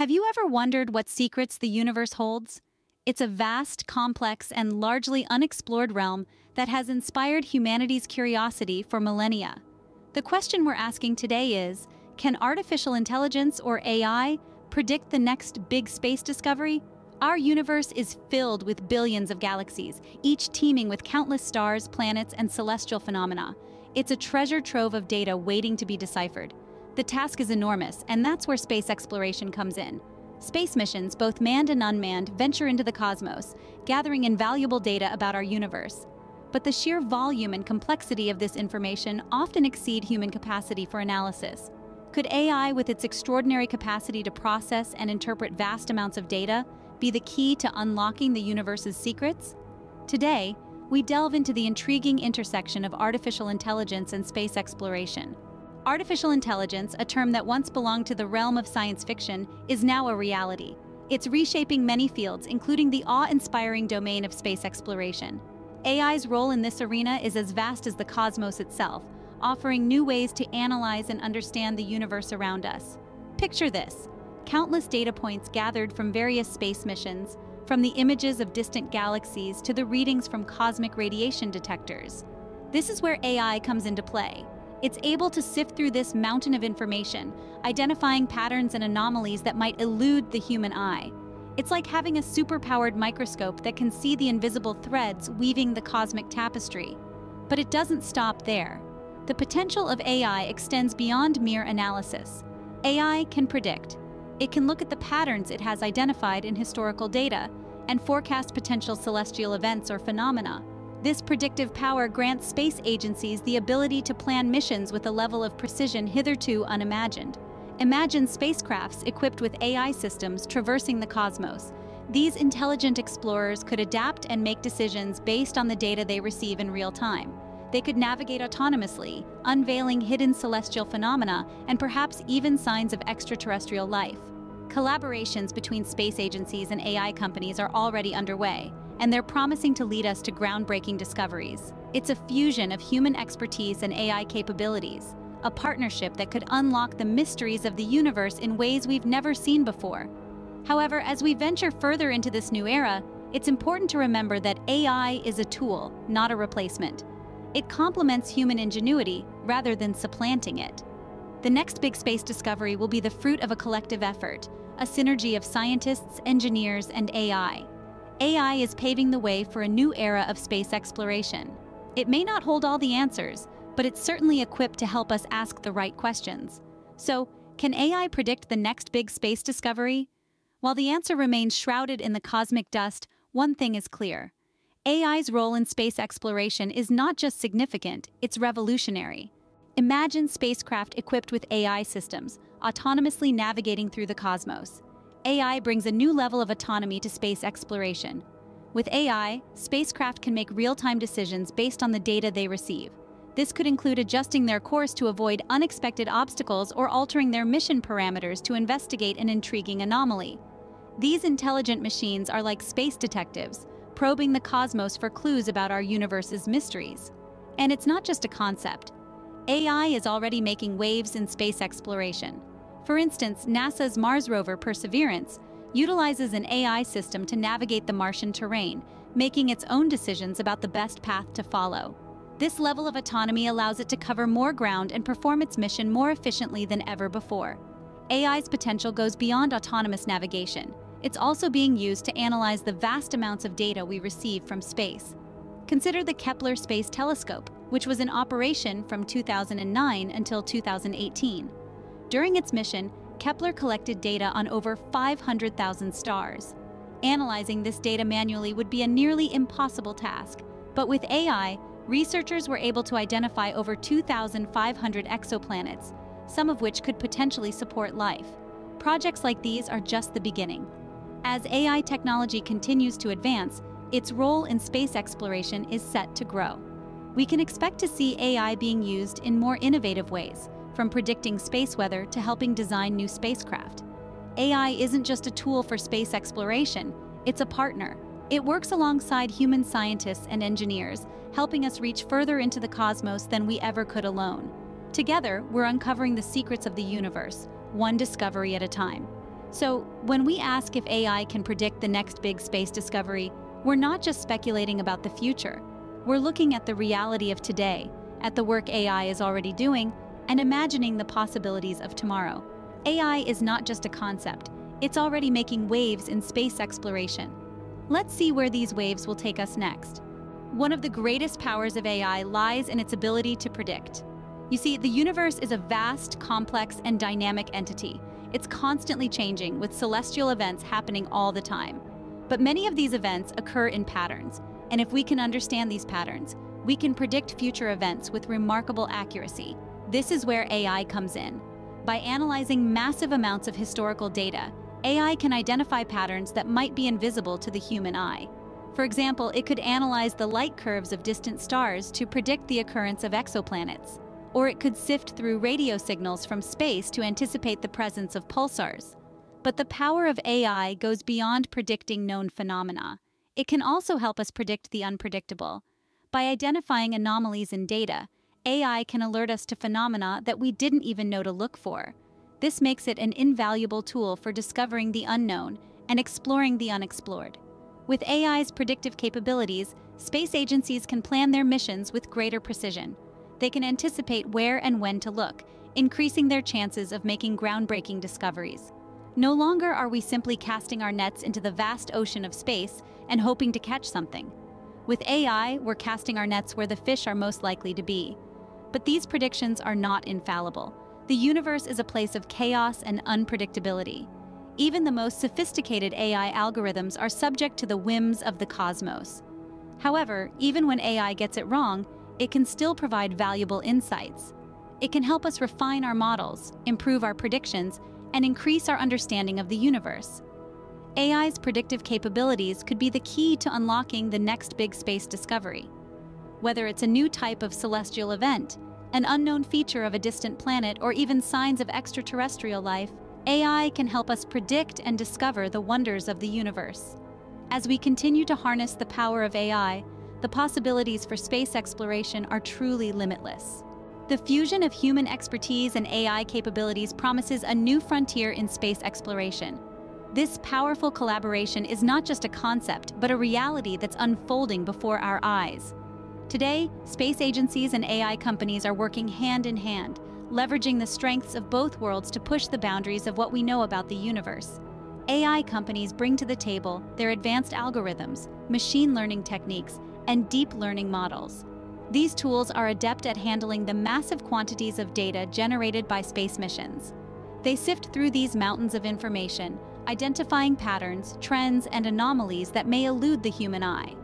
Have you ever wondered what secrets the universe holds? It's a vast, complex, and largely unexplored realm that has inspired humanity's curiosity for millennia. The question we're asking today is, can artificial intelligence, or AI, predict the next big space discovery? Our universe is filled with billions of galaxies, each teeming with countless stars, planets, and celestial phenomena. It's a treasure trove of data waiting to be deciphered. The task is enormous, and that's where space exploration comes in. Space missions, both manned and unmanned, venture into the cosmos, gathering invaluable data about our universe. But the sheer volume and complexity of this information often exceed human capacity for analysis. Could AI, with its extraordinary capacity to process and interpret vast amounts of data, be the key to unlocking the universe's secrets? Today, we delve into the intriguing intersection of artificial intelligence and space exploration. Artificial intelligence, a term that once belonged to the realm of science fiction, is now a reality. It's reshaping many fields, including the awe-inspiring domain of space exploration. AI's role in this arena is as vast as the cosmos itself, offering new ways to analyze and understand the universe around us. Picture this: countless data points gathered from various space missions, from the images of distant galaxies to the readings from cosmic radiation detectors. This is where AI comes into play. It's able to sift through this mountain of information, identifying patterns and anomalies that might elude the human eye. It's like having a super-powered microscope that can see the invisible threads weaving the cosmic tapestry. But it doesn't stop there. The potential of AI extends beyond mere analysis. AI can predict. It can look at the patterns it has identified in historical data and forecast potential celestial events or phenomena. This predictive power grants space agencies the ability to plan missions with a level of precision hitherto unimagined. Imagine spacecrafts equipped with AI systems traversing the cosmos. These intelligent explorers could adapt and make decisions based on the data they receive in real time. They could navigate autonomously, unveiling hidden celestial phenomena and perhaps even signs of extraterrestrial life. Collaborations between space agencies and AI companies are already underway, and they're promising to lead us to groundbreaking discoveries. It's a fusion of human expertise and AI capabilities, a partnership that could unlock the mysteries of the universe in ways we've never seen before. However, as we venture further into this new era, it's important to remember that AI is a tool, not a replacement. It complements human ingenuity rather than supplanting it. The next big space discovery will be the fruit of a collective effort, a synergy of scientists, engineers, and AI. AI is paving the way for a new era of space exploration. It may not hold all the answers, but it's certainly equipped to help us ask the right questions. So, can AI predict the next big space discovery? While the answer remains shrouded in the cosmic dust, one thing is clear. AI's role in space exploration is not just significant, it's revolutionary. Imagine spacecraft equipped with AI systems, autonomously navigating through the cosmos. AI brings a new level of autonomy to space exploration. With AI, spacecraft can make real-time decisions based on the data they receive. This could include adjusting their course to avoid unexpected obstacles or altering their mission parameters to investigate an intriguing anomaly. These intelligent machines are like space detectives, probing the cosmos for clues about our universe's mysteries. And it's not just a concept. AI is already making waves in space exploration. For instance, NASA's Mars rover Perseverance utilizes an AI system to navigate the Martian terrain, making its own decisions about the best path to follow. This level of autonomy allows it to cover more ground and perform its mission more efficiently than ever before. AI's potential goes beyond autonomous navigation. It's also being used to analyze the vast amounts of data we receive from space. Consider the Kepler Space Telescope, which was in operation from 2009 until 2018. During its mission, Kepler collected data on over 500,000 stars. Analyzing this data manually would be a nearly impossible task, but with AI, researchers were able to identify over 2,500 exoplanets, some of which could potentially support life. Projects like these are just the beginning. As AI technology continues to advance, its role in space exploration is set to grow. We can expect to see AI being used in more innovative ways, from predicting space weather to helping design new spacecraft. AI isn't just a tool for space exploration, it's a partner. It works alongside human scientists and engineers, helping us reach further into the cosmos than we ever could alone. Together, we're uncovering the secrets of the universe, one discovery at a time. So when we ask if AI can predict the next big space discovery, we're not just speculating about the future. We're looking at the reality of today, at the work AI is already doing, and imagining the possibilities of tomorrow. AI is not just a concept. It's already making waves in space exploration. Let's see where these waves will take us next. One of the greatest powers of AI lies in its ability to predict. You see, the universe is a vast, complex, and dynamic entity. It's constantly changing, with celestial events happening all the time. But many of these events occur in patterns, and if we can understand these patterns, we can predict future events with remarkable accuracy. This is where AI comes in. By analyzing massive amounts of historical data, AI can identify patterns that might be invisible to the human eye. For example, it could analyze the light curves of distant stars to predict the occurrence of exoplanets, or it could sift through radio signals from space to anticipate the presence of pulsars. But the power of AI goes beyond predicting known phenomena. It can also help us predict the unpredictable. By identifying anomalies in data, AI can alert us to phenomena that we didn't even know to look for. This makes it an invaluable tool for discovering the unknown and exploring the unexplored. With AI's predictive capabilities, space agencies can plan their missions with greater precision. They can anticipate where and when to look, increasing their chances of making groundbreaking discoveries. No longer are we simply casting our nets into the vast ocean of space and hoping to catch something. With AI, we're casting our nets where the fish are most likely to be. But these predictions are not infallible. The universe is a place of chaos and unpredictability. Even the most sophisticated AI algorithms are subject to the whims of the cosmos. However, even when AI gets it wrong, it can still provide valuable insights. It can help us refine our models, improve our predictions, and increase our understanding of the universe. AI's predictive capabilities could be the key to unlocking the next big space discovery. Whether it's a new type of celestial event, an unknown feature of a distant planet, or even signs of extraterrestrial life, AI can help us predict and discover the wonders of the universe. As we continue to harness the power of AI, the possibilities for space exploration are truly limitless. The fusion of human expertise and AI capabilities promises a new frontier in space exploration. This powerful collaboration is not just a concept, but a reality that's unfolding before our eyes. Today, space agencies and AI companies are working hand in hand, leveraging the strengths of both worlds to push the boundaries of what we know about the universe. AI companies bring to the table their advanced algorithms, machine learning techniques, and deep learning models. These tools are adept at handling the massive quantities of data generated by space missions. They sift through these mountains of information, identifying patterns, trends, and anomalies that may elude the human eye.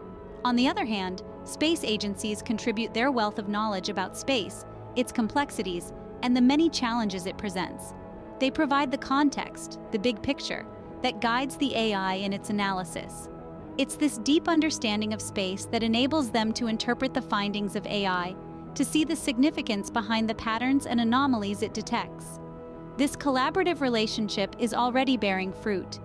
On the other hand, space agencies contribute their wealth of knowledge about space, its complexities, and the many challenges it presents. They provide the context, the big picture, that guides the AI in its analysis. It's this deep understanding of space that enables them to interpret the findings of AI, to see the significance behind the patterns and anomalies it detects. This collaborative relationship is already bearing fruit.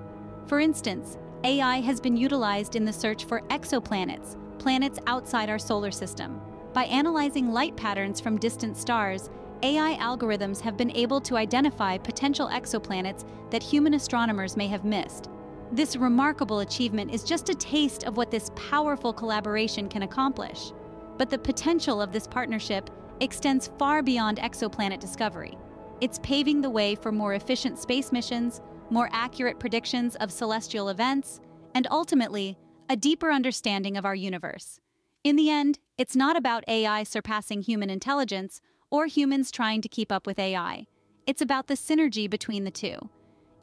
For instance, AI has been utilized in the search for exoplanets, planets outside our solar system. By analyzing light patterns from distant stars, AI algorithms have been able to identify potential exoplanets that human astronomers may have missed. This remarkable achievement is just a taste of what this powerful collaboration can accomplish. But the potential of this partnership extends far beyond exoplanet discovery. It's paving the way for more efficient space missions, more accurate predictions of celestial events, and ultimately, a deeper understanding of our universe. In the end, it's not about AI surpassing human intelligence or humans trying to keep up with AI. It's about the synergy between the two.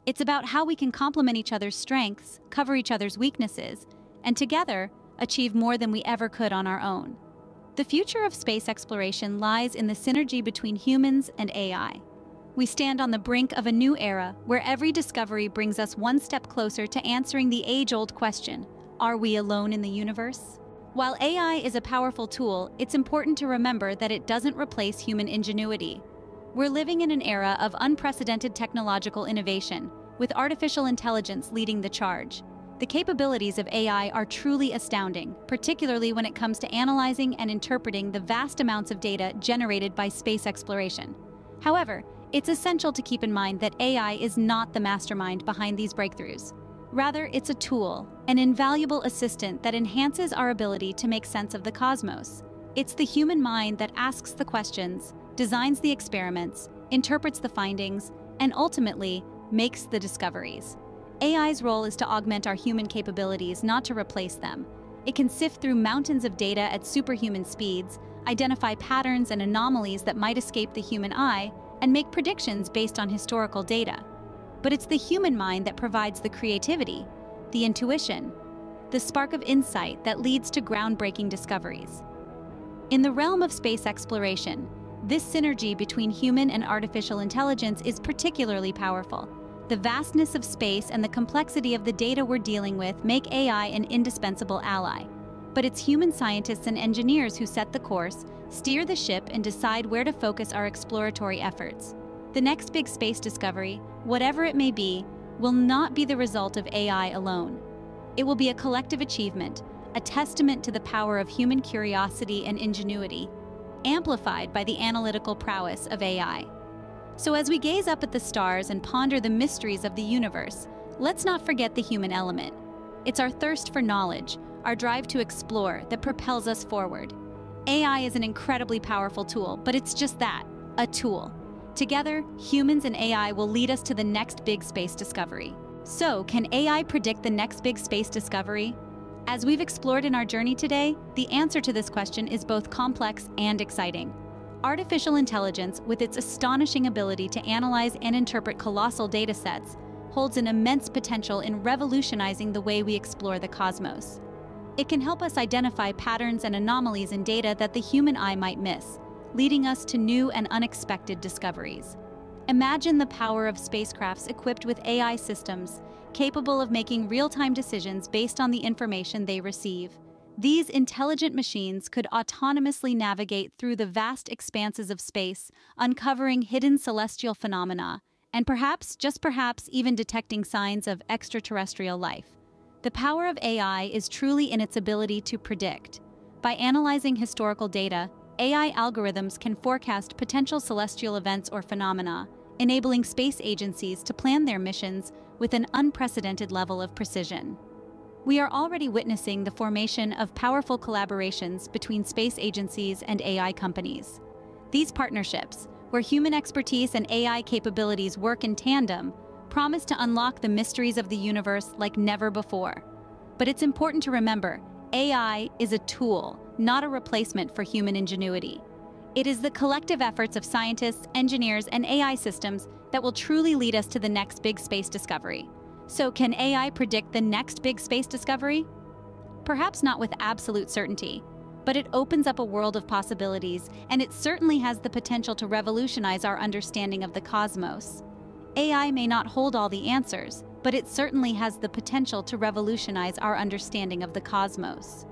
It's about how we can complement each other's strengths, cover each other's weaknesses, and together achieve more than we ever could on our own. The future of space exploration lies in the synergy between humans and AI. We stand on the brink of a new era where every discovery brings us one step closer to answering the age-old question, are we alone in the universe? While AI is a powerful tool, it's important to remember that it doesn't replace human ingenuity. We're living in an era of unprecedented technological innovation, with artificial intelligence leading the charge. The capabilities of AI are truly astounding, particularly when it comes to analyzing and interpreting the vast amounts of data generated by space exploration. However, It's essential to keep in mind that AI is not the mastermind behind these breakthroughs. Rather, it's a tool, an invaluable assistant that enhances our ability to make sense of the cosmos. It's the human mind that asks the questions, designs the experiments, interprets the findings, and ultimately makes the discoveries. AI's role is to augment our human capabilities, not to replace them. It can sift through mountains of data at superhuman speeds, identify patterns and anomalies that might escape the human eye, and make predictions based on historical data. But it's the human mind that provides the creativity, the intuition, the spark of insight that leads to groundbreaking discoveries. In the realm of space exploration, this synergy between human and artificial intelligence is particularly powerful. The vastness of space and the complexity of the data we're dealing with make AI an indispensable ally. But it's human scientists and engineers who set the course, steer the ship, and decide where to focus our exploratory efforts. The next big space discovery, whatever it may be, will not be the result of AI alone. It will be a collective achievement, a testament to the power of human curiosity and ingenuity, amplified by the analytical prowess of AI. So as we gaze up at the stars and ponder the mysteries of the universe, let's not forget the human element. It's our thirst for knowledge, our drive to explore, that propels us forward. AI is an incredibly powerful tool, but it's just that, a tool. Together, humans and AI will lead us to the next big space discovery. So, can AI predict the next big space discovery? As we've explored in our journey today, the answer to this question is both complex and exciting. Artificial intelligence, with its astonishing ability to analyze and interpret colossal data sets, holds an immense potential in revolutionizing the way we explore the cosmos. It can help us identify patterns and anomalies in data that the human eye might miss, leading us to new and unexpected discoveries. Imagine the power of spacecrafts equipped with AI systems, capable of making real-time decisions based on the information they receive. These intelligent machines could autonomously navigate through the vast expanses of space, uncovering hidden celestial phenomena, and perhaps, just perhaps, even detecting signs of extraterrestrial life. The power of AI is truly in its ability to predict. By analyzing historical data, AI algorithms can forecast potential celestial events or phenomena, enabling space agencies to plan their missions with an unprecedented level of precision. We are already witnessing the formation of powerful collaborations between space agencies and AI companies. These partnerships, where human expertise and AI capabilities work in tandem, promise to unlock the mysteries of the universe like never before. But it's important to remember, AI is a tool, not a replacement for human ingenuity. It is the collective efforts of scientists, engineers, and AI systems that will truly lead us to the next big space discovery. So can AI predict the next big space discovery? Perhaps not with absolute certainty, but it opens up a world of possibilities, and it certainly has the potential to revolutionize our understanding of the cosmos. AI may not hold all the answers, but it certainly has the potential to revolutionize our understanding of the cosmos.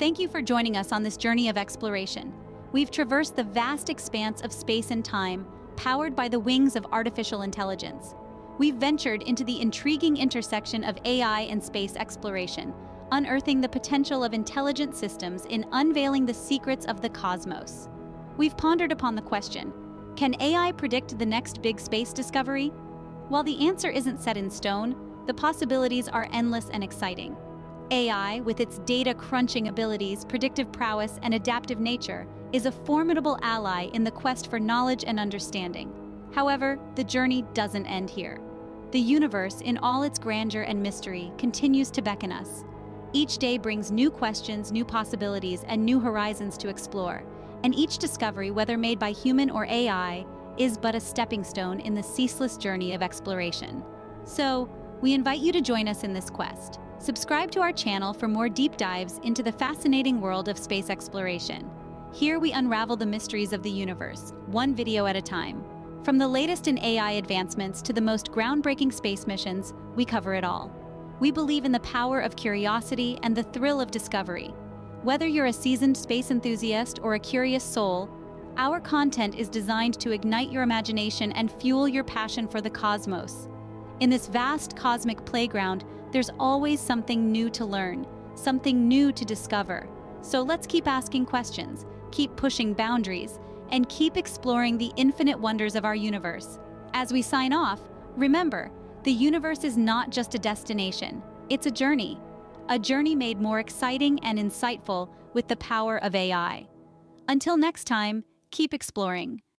Thank you for joining us on this journey of exploration. We've traversed the vast expanse of space and time, powered by the wings of artificial intelligence. We've ventured into the intriguing intersection of AI and space exploration, unearthing the potential of intelligent systems in unveiling the secrets of the cosmos. We've pondered upon the question, can AI predict the next big space discovery? While the answer isn't set in stone, the possibilities are endless and exciting. AI, with its data-crunching abilities, predictive prowess, and adaptive nature, is a formidable ally in the quest for knowledge and understanding. However, the journey doesn't end here. The universe, in all its grandeur and mystery, continues to beckon us. Each day brings new questions, new possibilities, and new horizons to explore. And each discovery, whether made by human or AI, is but a stepping stone in the ceaseless journey of exploration. So, we invite you to join us in this quest. Subscribe to our channel for more deep dives into the fascinating world of space exploration. Here we unravel the mysteries of the universe, one video at a time. From the latest in AI advancements to the most groundbreaking space missions, we cover it all. We believe in the power of curiosity and the thrill of discovery. Whether you're a seasoned space enthusiast or a curious soul, our content is designed to ignite your imagination and fuel your passion for the cosmos. In this vast cosmic playground, there's always something new to learn, something new to discover. So let's keep asking questions, keep pushing boundaries, and keep exploring the infinite wonders of our universe. As we sign off, remember, the universe is not just a destination, it's a journey made more exciting and insightful with the power of AI. Until next time, keep exploring.